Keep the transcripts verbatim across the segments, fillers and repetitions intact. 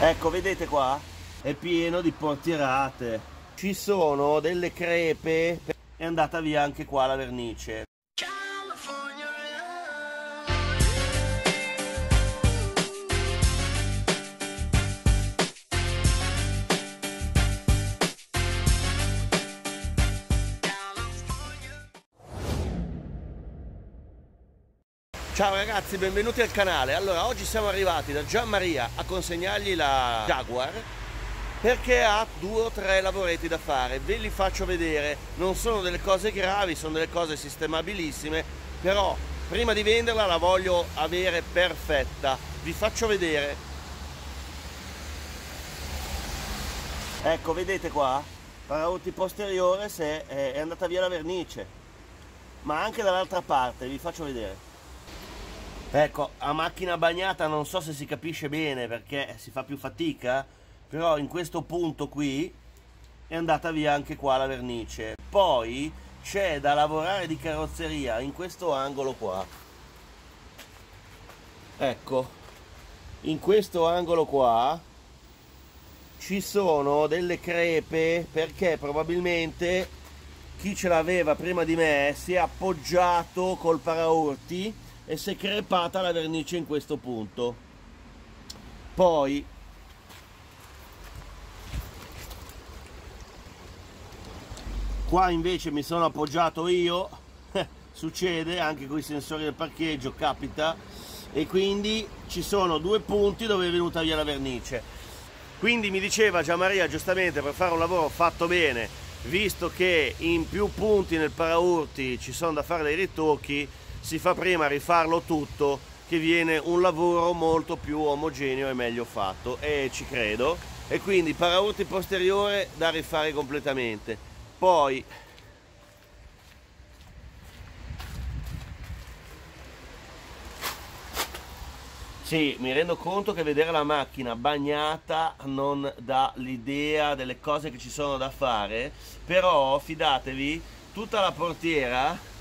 Ecco, vedete qua? È pieno di portierate. Ci sono delle crepe. È andata via anche qua la vernice. Ciao ragazzi, benvenuti al canale. Allora, oggi siamo arrivati da Gianmaria a consegnargli la Jaguar perché ha due o tre lavoretti da fare. Ve li faccio vedere, non sono delle cose gravi, sono delle cose sistemabilissime, però prima di venderla la voglio avere perfetta. Vi faccio vedere. Ecco, vedete qua? Paraurti posteriore, se è andata via la vernice, ma anche dall'altra parte, vi faccio vedere. Ecco, a macchina bagnata non so se si capisce bene perché si fa più fatica, però in questo punto qui è andata via anche qua la vernice. Poi c'è da lavorare di carrozzeria in questo angolo qua. Ecco, in questo angolo qua ci sono delle crepe perché probabilmente chi ce l'aveva prima di me si è appoggiato col paraurti e si è crepata la vernice in questo punto. Poi qua invece mi sono appoggiato io, succede anche con i sensori del parcheggio, capita, e quindi ci sono due punti dove è venuta via la vernice. Quindi mi diceva Gianmaria giustamente, per fare un lavoro fatto bene, visto che in più punti nel paraurti ci sono da fare dei ritocchi, si fa prima a rifarlo tutto, che viene un lavoro molto più omogeneo e meglio fatto, e ci credo. E quindi paraurti posteriore da rifare completamente. Poi sì, mi rendo conto che vedere la macchina bagnata non dà l'idea delle cose che ci sono da fare, però fidatevi, tutta la portiera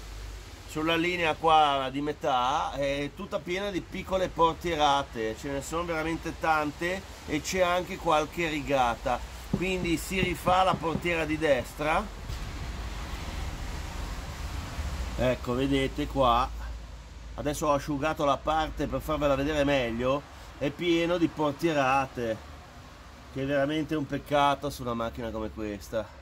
sulla linea qua di metà è tutta piena di piccole portierate, ce ne sono veramente tante, e c'è anche qualche rigata, quindi si rifà la portiera di destra. Ecco, vedete qua, adesso ho asciugato la parte per farvela vedere meglio, è pieno di portierate, che è veramente un peccato su una macchina come questa.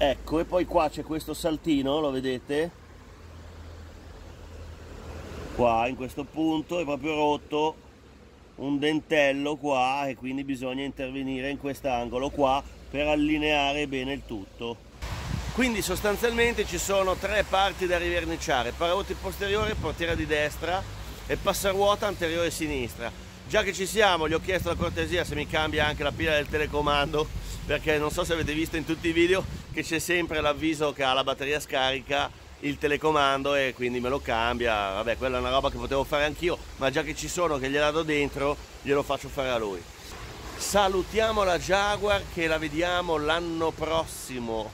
Ecco, e poi qua c'è questo saltino, lo vedete? Qua in questo punto è proprio rotto un dentello qua, e quindi bisogna intervenire in quest'angolo qua per allineare bene il tutto. Quindi sostanzialmente ci sono tre parti da riverniciare: paraurti posteriore, portiera di destra e passaruota anteriore sinistra. Già che ci siamo, gli ho chiesto la cortesia se mi cambia anche la pila del telecomando, perché non so se avete visto in tutti i video che c'è sempre l'avviso che ha la batteria scarica il telecomando, e quindi me lo cambia. Vabbè, quella è una roba che potevo fare anch'io, ma già che ci sono, che gliela do dentro, glielo faccio fare a lui. Salutiamo la Jaguar, che la vediamo l'anno prossimo,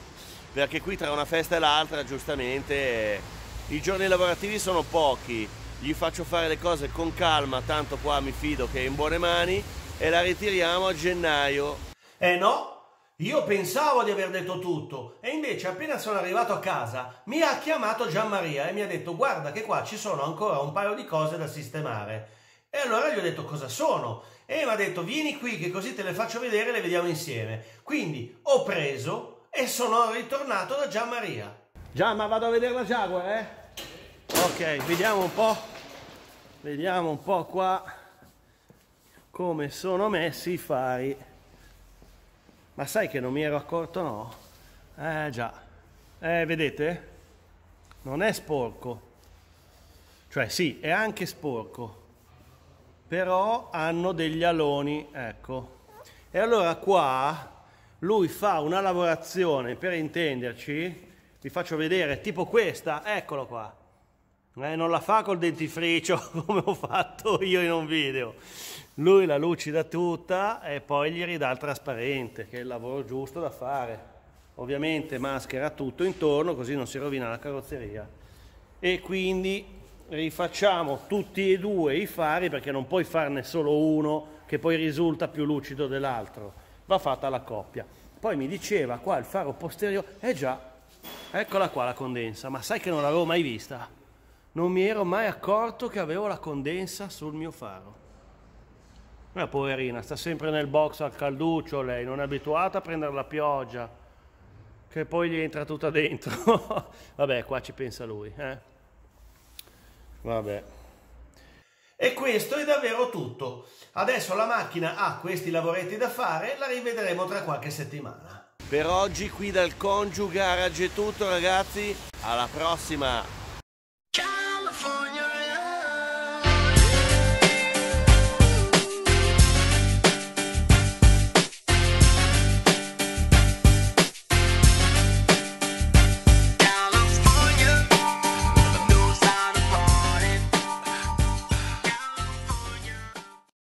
perché qui tra una festa e l'altra giustamente i giorni lavorativi sono pochi, gli faccio fare le cose con calma, tanto qua mi fido che è in buone mani, e la ritiriamo a gennaio. Eh no! Io pensavo di aver detto tutto, e invece appena sono arrivato a casa mi ha chiamato Gianmaria e mi ha detto: guarda che qua ci sono ancora un paio di cose da sistemare. E allora gli ho detto cosa sono, e mi ha detto vieni qui che così te le faccio vedere e le vediamo insieme. Quindi ho preso e sono ritornato da Gianmaria. Gian, ma vado a vedere la Jaguar, eh? Ok, vediamo un po', vediamo un po' qua come sono messi i fari. Ma sai che non mi ero accorto, no? Eh già, eh, vedete? Non è sporco, cioè sì, è anche sporco, però hanno degli aloni, ecco. E allora qua lui fa una lavorazione, per intenderci, vi faccio vedere, tipo questa, eccolo qua. Eh, non la fa col dentifricio come ho fatto io in un video. Lui la lucida tutta e poi gli ridà il trasparente, che è il lavoro giusto da fare. Ovviamente maschera tutto intorno, così non si rovina la carrozzeria. E quindi rifacciamo tutti e due i fari, perché non puoi farne solo uno che poi risulta più lucido dell'altro. Va fatta la coppia. Poi mi diceva qua il faro posteriore, eh già, eccola qua la condensa, ma sai che non l'avevo mai vista? Non mi ero mai accorto che avevo la condensa sul mio faro. Ma poverina, sta sempre nel box al calduccio lei, non è abituata a prendere la pioggia, che poi gli entra tutta dentro. Vabbè, qua ci pensa lui, eh? Vabbè. E questo è davvero tutto. Adesso la macchina ha questi lavoretti da fare, la rivedremo tra qualche settimana. Per oggi qui dal Congiu Garage è tutto, ragazzi. Alla prossima!